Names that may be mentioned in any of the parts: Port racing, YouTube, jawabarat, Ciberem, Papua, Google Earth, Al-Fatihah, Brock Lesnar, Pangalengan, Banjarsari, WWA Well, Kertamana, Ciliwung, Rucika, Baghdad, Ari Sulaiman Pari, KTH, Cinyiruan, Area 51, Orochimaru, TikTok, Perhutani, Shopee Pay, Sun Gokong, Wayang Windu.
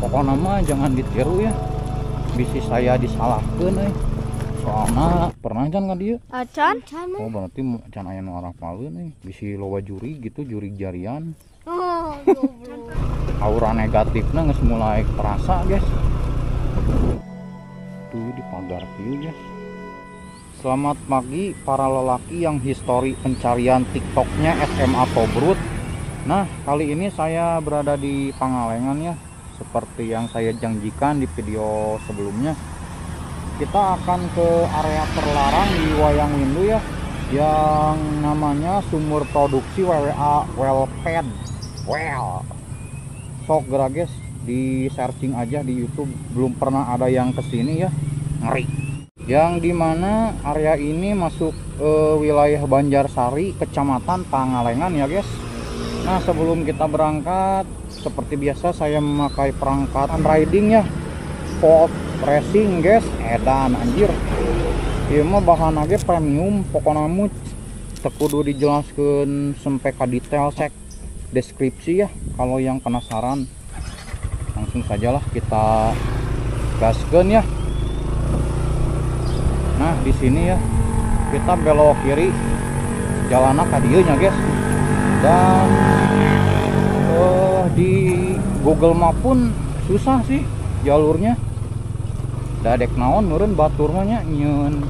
Pokoknya mah jangan ditiru ya. Bisi saya disalahkan ya. Soalnya pernah kan nggak dia? Acan? Oh berarti can ayah nuarah palu nih. Bisi loba juri gitu, juri jarian. Oh, aura negatifnya nggak mulai terasa guys. Tuh di pagar view guys. Selamat pagi para lelaki yang histori pencarian TikToknya SMA Tobrut. Nah kali ini saya berada di Pangalengan ya. Seperti yang saya janjikan di video sebelumnya, kita akan ke area terlarang di Wayang Windu ya, yang namanya sumur produksi WWA Well. Sok gerak guys, di searching aja di YouTube, belum pernah ada yang kesini ya, ngeri. Yang dimana area ini masuk wilayah Banjarsari, Kecamatan Pangalengan ya guys. Nah sebelum kita berangkat, seperti biasa saya memakai perangkat riding ya, Port Racing guys. Edan anjir, iya mah bahan aja premium, pokoknya muc tekudu dijelaskan sampai ke detail, cek deskripsi ya kalau yang penasaran. Langsung sajalah kita gaskan ya. Nah di sini ya kita belok kiri, jalanan kadieunya guys. Dan di Google Map pun susah sih jalurnya. Dadek naon meureun batur mah nya nyieun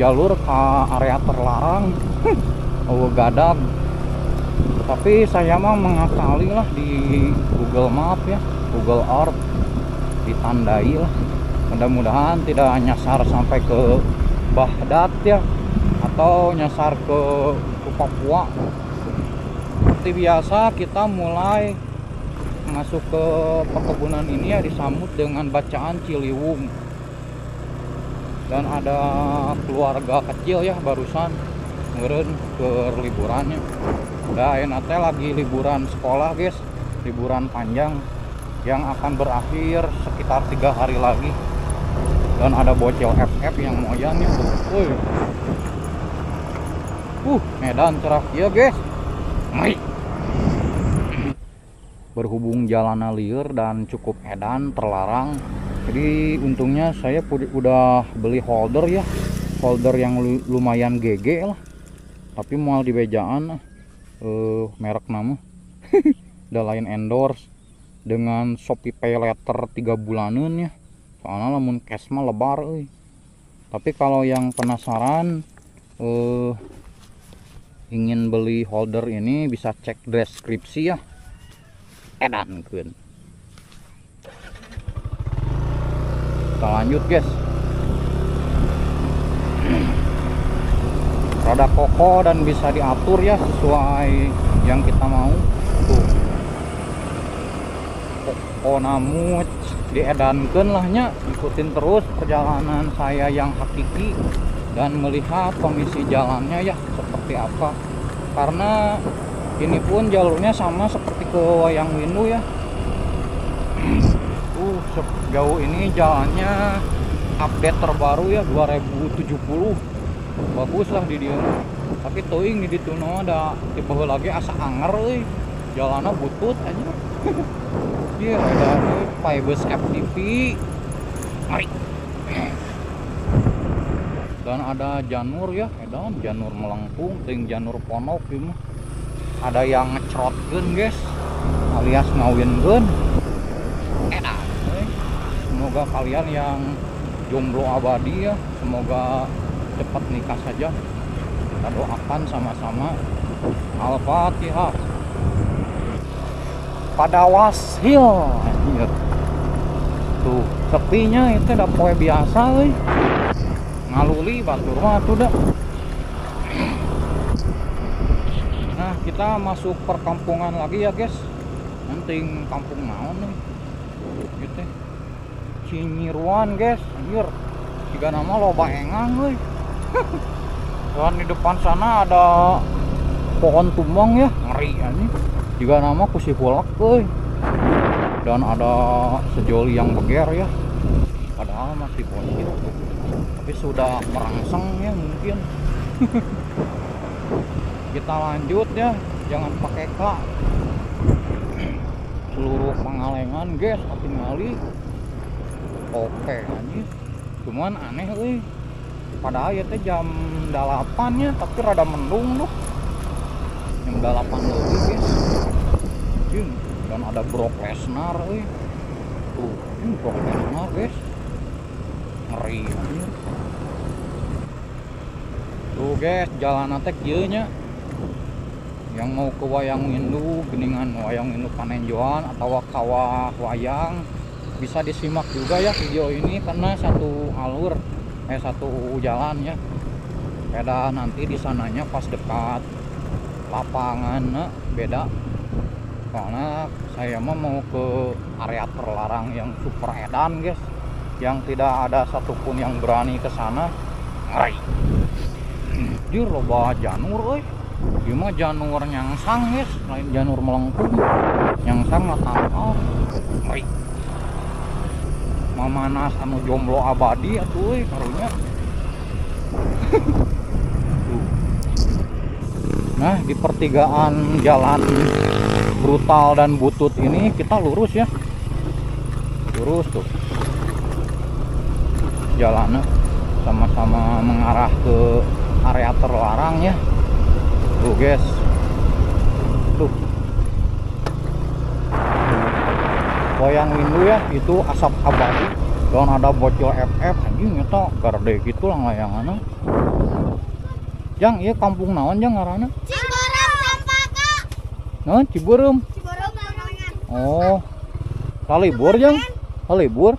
jalur ka area terlarang. Oh gadag. Tapi saya mah mengakali lah di Google Map ya, Google Earth ditandai lah. Mudah-mudahan tidak nyasar sampai ke Baghdad ya, atau nyasar ke Papua. Seperti biasa kita mulai masuk ke perkebunan ini ya, disambut dengan bacaan Ciliwung. Dan ada keluarga kecil ya barusan meureun keur liburannya. Nah enak teh lagi liburan sekolah guys, liburan panjang yang akan berakhir sekitar 3 hari lagi. Dan ada bocil FF yang moyangnya tuh. Medan cerah ya guys. Mari. Berhubung jalanan liar dan cukup edan terlarang, jadi untungnya saya udah beli holder ya, holder yang lumayan GG lah. Tapi mau di bejaan merek nama udah lain endorse dengan Shopee Pay letter 3 bulanan ya. Soalnya lamun cash mah lebar euy. Tapi kalau yang penasaran ingin beli holder ini bisa cek deskripsi ya. Edankeun. Kita lanjut guys. Rada kokoh dan bisa diatur ya sesuai yang kita mau. Tuh. Kokonamuc diedankan lahnya, ikutin terus perjalanan saya yang hakiki dan melihat kondisi jalannya ya seperti apa, karena ini pun jalurnya sama seperti ke Wayang Windu ya. Sejauh ini jalannya update terbaru ya 2070, bagus lah di dia. Tapi teuing di ditu ada tipe lagi asa anger euy, jalannya butut aja. Iya, ada Fibers FTV. Mari. Dan ada janur ya, ada janur melengkung, ting janur ponok ya. Ada yang ngecrotkeun guys, alias ngawinkeun. Enak. Semoga kalian yang jomblo abadi ya, semoga cepat nikah saja. Kita doakan sama-sama. Al-Fatihah. Pada wasil tuh sepinya itu udah poe biasa euy, ngaluli batur mah tuh dah. Nah kita masuk perkampungan lagi ya guys, penting kampung naon nih gitu Cinyiruan guys, anjir tiga nama loba engang euy. Dan di depan sana ada pohon tumbang ya, ngeri anjir. Juga nama kusi pulak euy. Dan ada sejoli yang beger ya, padahal masih bocil tapi sudah merangsang ya mungkin. Kita lanjut ya, jangan pakai K. Seluruh Pangalengan guys, atin ngali oke anjir. Cuman aneh euy, padahal ya teh jam 8 ya, tapi rada mendung tuh. Jam 8 lagi guys. Jing, dan ada Brock Lesnar euy. Tuh, ini Brock Lesnar guys. Ngeri anjir. Tuh guys, jalan atek ieu nya. Yang mau ke Wayang Windu, Geningan Wayang Windu Panenjoan atau Kawah Wayang, bisa disimak juga ya video ini karena satu alur, satu jalan ya. Beda nanti di sananya pas dekat lapangan beda. Karena saya mau ke area terlarang yang super edan guys, yang tidak ada satupun yang berani ke sana. Ngeri. Jujur loba janur euy. Cuma janur nyangsang guys, lain janur melengkung, nyangsang latangkal, baik. Mamanas anu jomblo abadi atuh, karunya. Nah di pertigaan jalan brutal dan butut ini kita lurus ya, lurus tuh, jalannya sama-sama mengarah ke area terlarang ya. Tuh guys, tuh Wayang Windu ya, itu asap abadi. Dan ada bocil FF anjing itu garde gitu lah layangannya. Jang, iya kampung naon jang ngaranna? Ciberem Cempaka. Nah, Ciberem. Ciberem Pangalengan. Oh, kalibur jang, kalibur.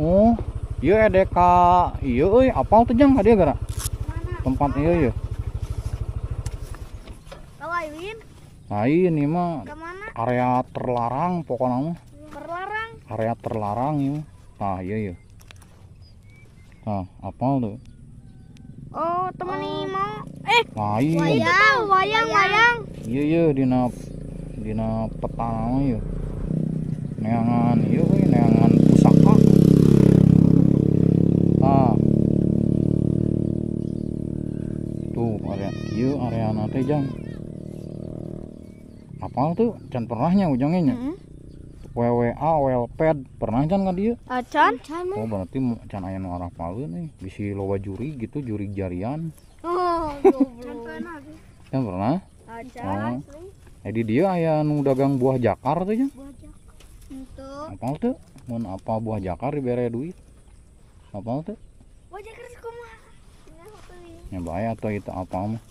Oh, iya EDK, iya euy, apal tuh jang hadiah gara? Tempat iya ya. Nah ini mah area terlarang pokoknya. Terlarang? Area terlarang ya. Nah iya iya. Nah apa tuh? Oh teman ini mau. Nah, iya. Wayang, wayang, wayang. Iya iya dina peta ya. Neangan iya iya neangan pusaka. Nah. Tuh area iya area nate jang. Apal tuh, can pernahnya ujungnya? WWA Well pernah can kan dia? Can? Oh berarti can aya nu hafal nih, bisi loba juri gitu, juri jarian. Oh, can pernah. Can pernah? Can. Jadi dia aya nu dagang buah jakar tuh ya? Buah jakar. Entuh. Apal tuh? Mun apa buah jakar dibere duit? Apal tuh? Buah jakar kumaha? Ya bae atuh itu apa mah.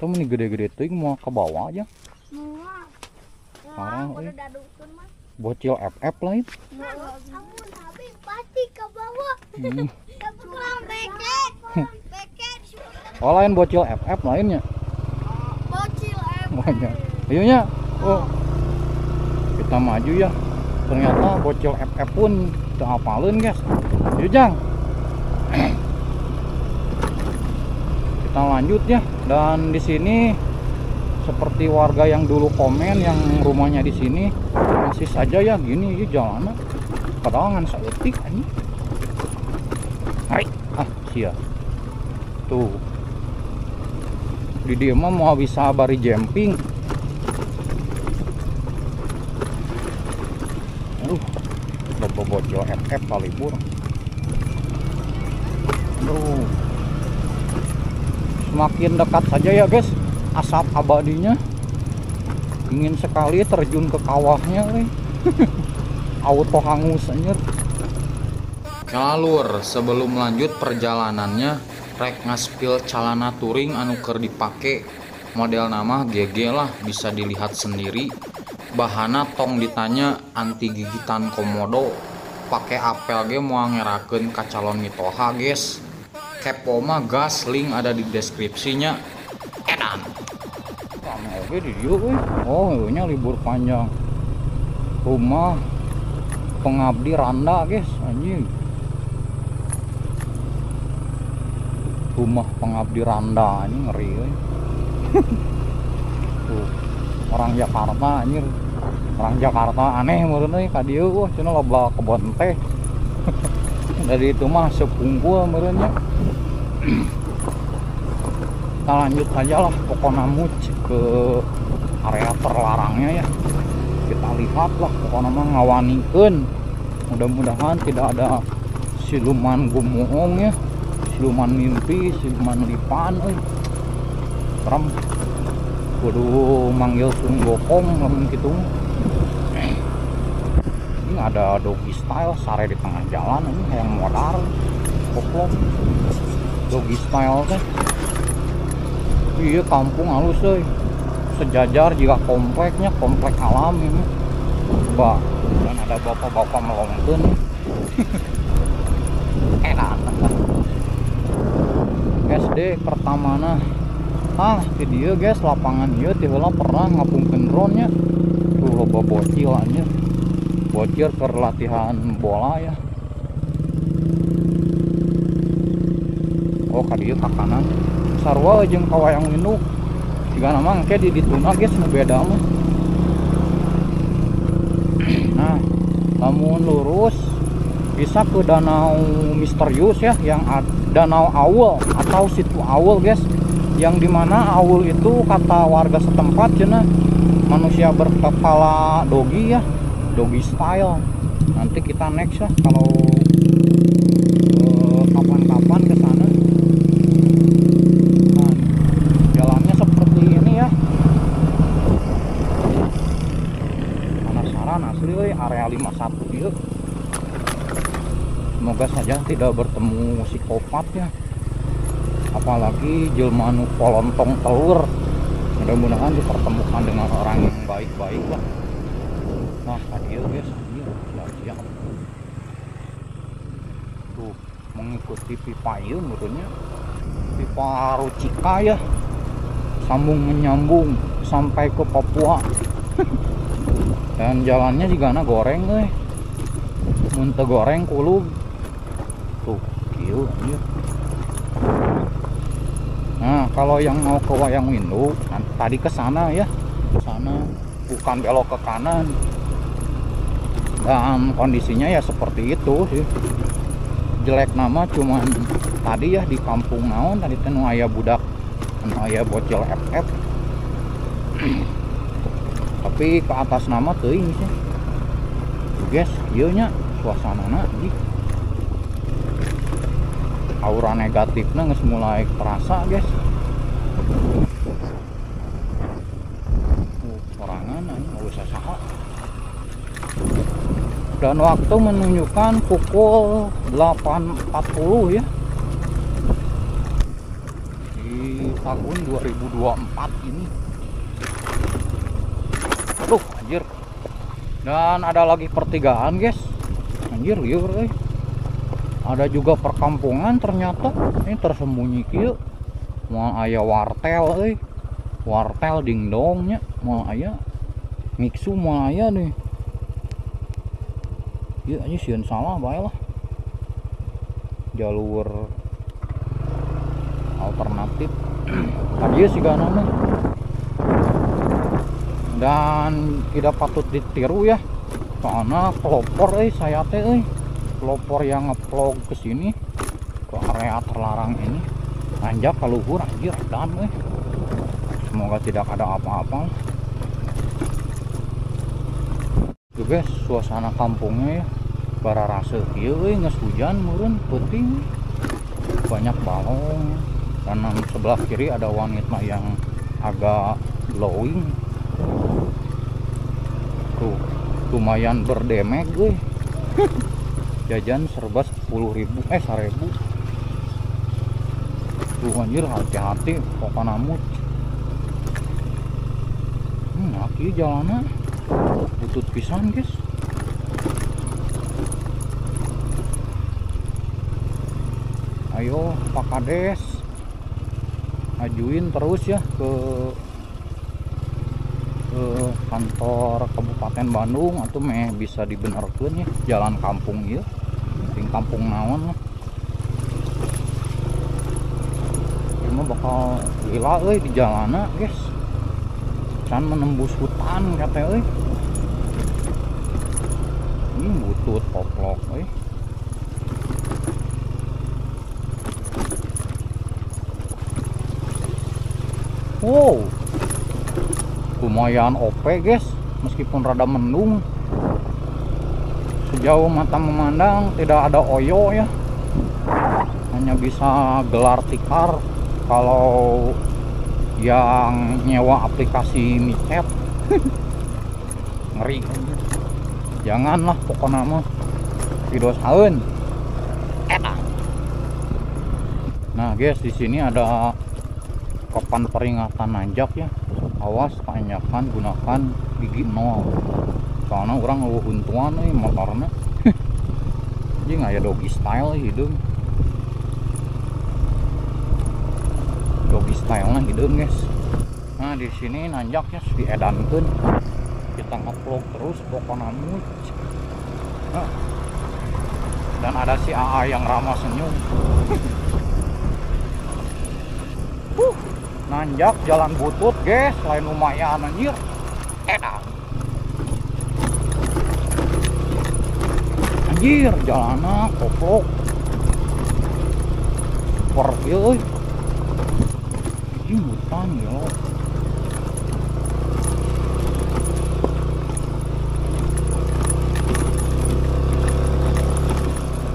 Tuh mun gede-gede teuing moal ka bawah aja. Parang, bocil FF lah itu. Oh lain bocil FF lainnya. Bocil banyak. Ayonya. Oh. Kita maju ya. Ternyata bocil FF pun terapalin guys. Yuk Jang. Kita lanjut ya. Dan di sini seperti warga yang dulu komen yang rumahnya di sini masih saja ya gini jalanan padahal ngan saeutik anjing. Hai, ah sia. Tuh. Di dieu mah moal bisa bari jemping. Aduh, bobojo FF palibur. Aduh. Semakin dekat saja ya, guys. Asap abadinya ingin sekali terjun ke kawahnya nih. Auto hangus anjir. Ngalur sebelum lanjut perjalanannya rek ngaspil calana touring anu keur dipake model nama GG lah, bisa dilihat sendiri. Bahana tong ditanya anti gigitan komodo, pake apel ge moal ngerakeun ka calon mitoha guys. Kepo mah gas, link ada di deskripsinya. Edan. Oke di dia, oh ini libur panjang. Rumah pengabdi Randa, guys, anjing. Rumah pengabdi Randa, ini ngeri. Tuh, orang Jakarta, anjir. Orang Jakarta aneh meureun ka dieu, wah cenah loba kebon teh. Dari itu mah sepungkul meureun nya. Lanjut aja lah pokoknya muci ke area terlarangnya ya. kita lihatlah pokoknya ngawanikan. Mudah-mudahan tidak ada siluman gumoong ya, siluman mimpi, siluman lipan euy. Serem. Kudu manggil Sun Gokong lamun kitu. Ini ada doggy style sare di tengah jalan ini yang modal. Koplok. Doggy style teh. Iya kampung halus euy. Sejajar jika kompleknya, komplek alam ini bah, dan ada bapak-bapak melongkun enak SD Kertamana. Ah itu dia guys, lapangan dia tiba pernah ngapungkan drone nya tuh loba bocil aja, bocil ke latihan bola ya. Oh kadieu ka kanan sarwa jeung ka Wayang Windu jika namang kayak di dituna guys beda mah. Nah lamun lurus bisa ke danau misterius ya, yang danau awul atau situ awul guys, yang dimana awul itu kata warga setempat cina manusia berkepala dogi ya, dogi style. Nanti kita next ya kalau kapan-kapan ke sana. Area 51 dia. Semoga saja tidak bertemu psikopat ya, apalagi jelma anu polontong telur. Mudah-mudahan dipertemukan dengan orang yang baik-baik lah. Nah hadir guys, hadir siap-siap tuh mengikuti pipa itu menurutnya pipa Rucika ya, sambung menyambung sampai ke Papua. Dan jalannya juga na goreng euy. Mun teu goreng kulub. Tuh, kieu ieu. Nah, kalau yang mau ke Wayang Windu, tadi ke sana ya. Ke sana bukan belok ke kanan. Dan kondisinya ya seperti itu sih. Jelek nama cuman tadi ya di kampung naon tadi teh nu aya budak, nu aya bocil FF. Tapi ke atas nama teuing sih. Guys, ieu nya suasanana di aura negatifna geus mulai terasa, guys. Sorangan anu geus saha. Dan waktu menunjukkan pukul 8.40 ya. Di tahun 2024 ini. Aduh anjir. Dan ada lagi pertigaan guys. Anjir liur euy. Ada juga perkampungan ternyata. Ini tersembunyi kieu. Moal aya wartel euy. Wartel dingdong nya. Moal aya mixu moal aya nih. Ieu anjir sieun salah bae lah. Jalur alternatif. Tadi sigana mah. Dan tidak patut ditiru ya, karena pelopor saya teh pelopor yang ngeplog ke sini ke area terlarang ini anjak ke luhur anjir. Dan semoga tidak ada apa-apa juga suasana kampungnya ya, para rasa kieu nges hujan murun penting banyak balong. Dan sebelah kiri ada wanita yang agak glowing. Tuh, lumayan berdemek gue. Jajan serba 10.000 1.000. Tuh anjir hati-hati pokoknya namut. Aki jalannya butut pisan guys. Ayo Pak Kades ajuin terus ya ke kantor Kabupaten Bandung atau meh bisa dibenerkeun ya jalan kampung ieu. Ting kampung naon lah. Ieu bakal gila euy di jalanna, guys. Can menembus hutan kate euy. Ini butut poplok euy. Wow. Lumayan OP guys, meskipun rada mendung. Sejauh mata memandang tidak ada oyo ya, hanya bisa gelar tikar kalau yang nyewa aplikasi micet. Ngeri, janganlah pokoknya mah video saun. Nah guys, di sini ada papan peringatan nanjak ya, awas tanyakan gunakan gigi 0 karena orang luhuntuan nih motornya. Jadi nggak ya, doggy style hidung, doggy style nya hidung guys. Nah di sini nanjak ya, diedankan kita ngeplok terus pokoknya much. Nah, dan ada si AA yang ramah senyum. Nanjak jalan butut guys, lain lumayan anjir. Anjir jalanan koplok pergi euy. Ini hutan ya.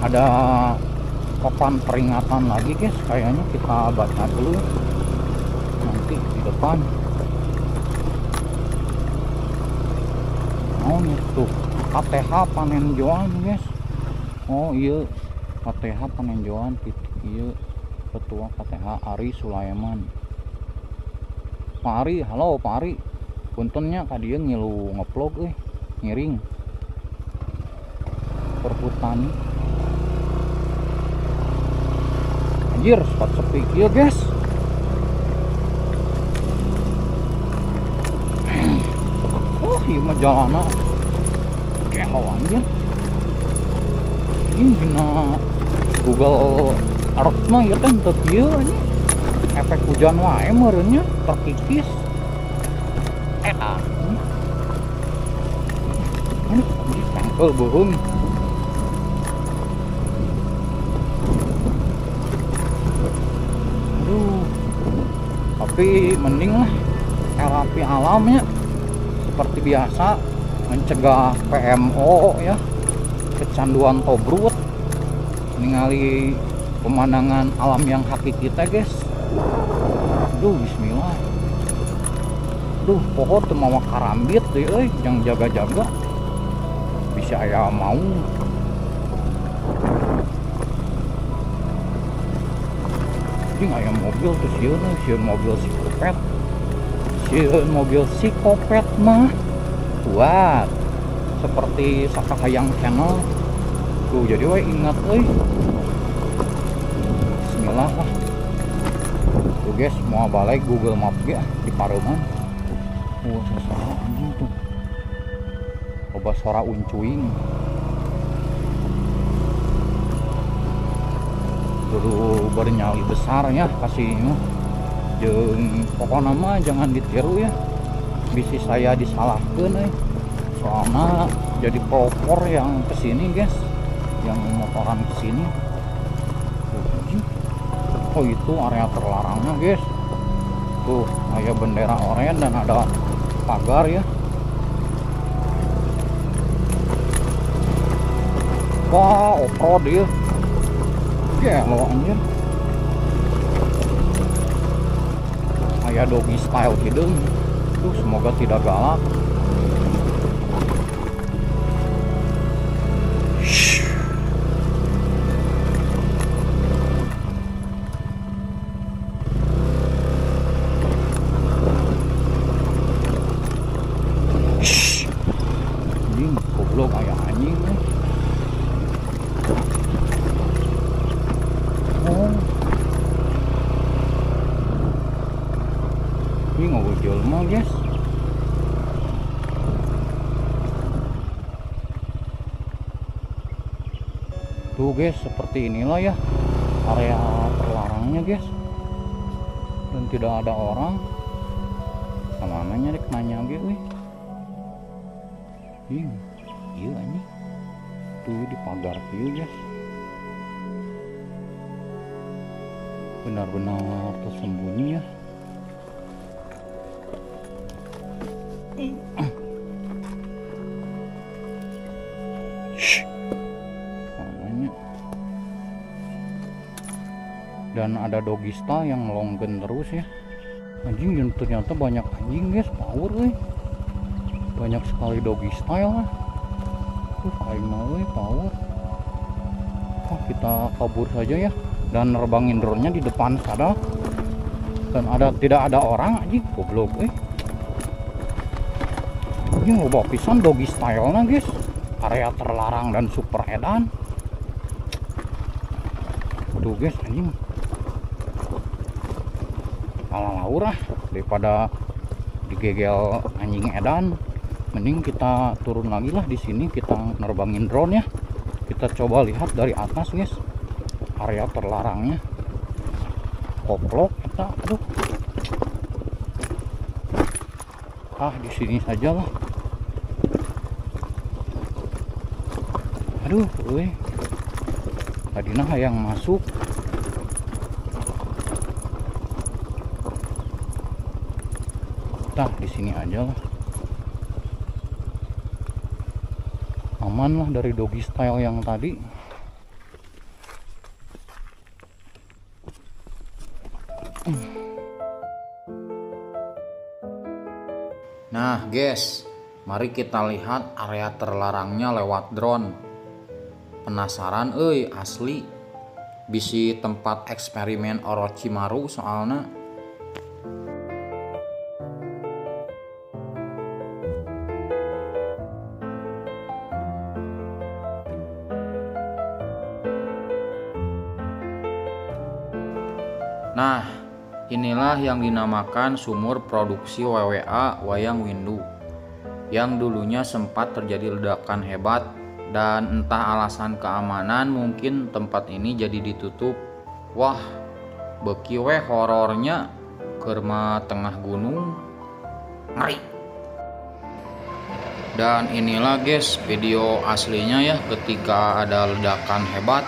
Ada papan peringatan lagi guys, kayaknya kita baca dulu nanti di depan. Oh itu KTH Panenjoan guys. Oh iya, KTH Panenjoan titik iya, ketua KTH Ari Sulaiman Pari. Halo Pari, puntennya ka dieu ngilu ngeplog euy, ngiring Perhutani. Anjir spot sepi ieu guys. Ima jalanan kelo anjir. Ini gina Google Earth mah ya kan tepieu anjir. Efek hujan wae meureunnya terkikis. Eta. Ini tangkel burung. Aduh. Tapi mending lah terapi alamnya. Seperti biasa mencegah PMO ya, kecanduan tobrut, ningali pemandangan alam yang hakiki kita guys. Aduh bismillah. Duh pohon teu mawa karambit deh euy, yang jaga-jaga bisa aya mau. Ini aya mobil tuh sieun mobil sikopet. Mobil psikopat mah kuat seperti Saka Hayang Channel tuh, jadi we ingat euy. Bismillah lah tuh guys, mau balik Google Map ya di Pareman. Wah sesara anjing tuh, coba suara uncuing dulu bernyali besar ya kasih. Jeung pokoknya mah jangan ditiru ya, bisi saya disalahkan soalnya jadi pelopor yang kesini guys, yang motoran kesini. Oh itu area terlarangnya guys, tuh ada bendera oranye dan ada pagar ya. Wah off-road ya, gelo anjir. Ya doggy style hidung tuh, semoga tidak galak. Anjing goblok kayak anjing. Guys, tuh guys seperti inilah ya area terlarangnya guys, dan tidak ada orang. Kemana nyari nanya gitu wih, iya ini tuh di pagar view guys, benar-benar tersembunyi ya. Dan ada dogista yang longgen terus ya. Anjing, dan ternyata banyak anjing guys, power weh. Banyak sekali dogista ya lah. Kain mau power. Oh, kita kabur saja ya. Dan nerbangin drone-nya di depan sana. Dan ada tidak ada orang anjing, goblok weh. Ini loba pisan doggy style-nya guys. Area terlarang dan super edan. Aduh guys anjing. Malah laur ah, daripada digegel anjing edan, mending kita turun lagi lah di sini, kita nerbangin drone ya. Kita coba lihat dari atas guys. Area terlarangnya. Koplok kita aduh. Ah, di sini saja lah. Aduh, weh. Tadi nah yang masuk. Tah, di sini aja lah. Aman lah dari doggy style yang tadi. Nah, guys. Mari kita lihat area terlarangnya lewat drone. Penasaran euy asli. Bisi tempat eksperimen Orochimaru soalnya. Nah, inilah yang dinamakan sumur produksi WWA Wayang Windu, yang dulunya sempat terjadi ledakan hebat. Dan entah alasan keamanan mungkin tempat ini jadi ditutup. Wah, beki we horornya kerma tengah gunung. Ngeri. Dan inilah guys video aslinya ya ketika ada ledakan hebat.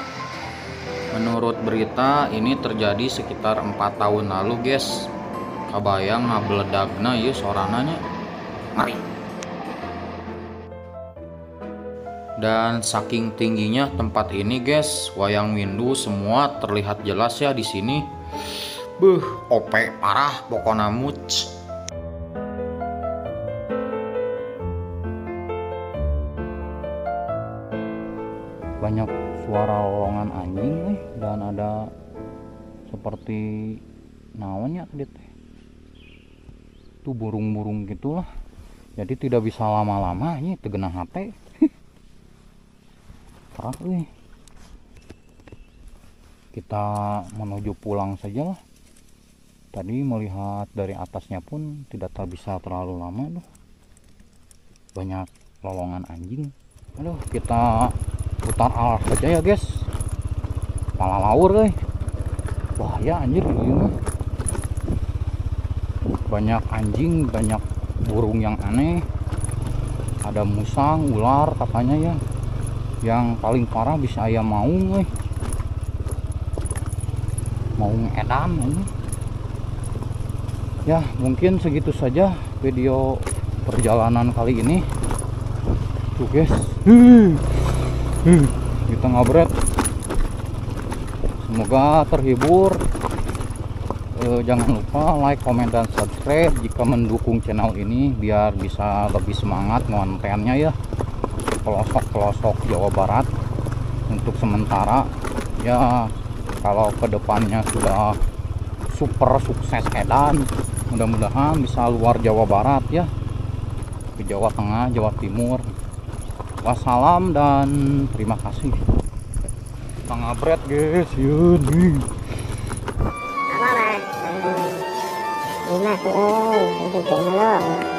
Menurut berita ini terjadi sekitar 4 tahun lalu guys. Kabayang ngabeledagna ieu sorananya. Ngeri. Dan saking tingginya tempat ini guys, Wayang Windu semua terlihat jelas ya di sini. Beuh, OP parah pokona muc. Banyak suara lolongan anjing nih, dan ada seperti naon ya tadi teh. Itu burung-burung gitulah. Jadi tidak bisa lama-lama ini tegenah hate. Kita menuju pulang saja lah. Tadi melihat dari atasnya pun tidak bisa terlalu lama. Aduh. Banyak lolongan anjing. Aduh, kita putar arah saja ya guys. Malah laur euy. Bahaya anjir ini mah. Banyak anjing, banyak burung yang aneh. Ada musang, ular katanya ya. Yang paling parah bisa ayam maung, maung edan ini. Ya mungkin segitu saja video perjalanan kali ini. Tuh guys, kita ngabret. Semoga terhibur. Jangan lupa like, comment, dan subscribe jika mendukung channel ini biar bisa lebih semangat kontennya ya. Pelosok-pelosok Jawa Barat untuk sementara ya, kalau kedepannya sudah super sukses edan, mudah-mudahan bisa luar Jawa Barat ya, ke Jawa Tengah, Jawa Timur. Wassalam dan terima kasih. Pangabret guys yun ini.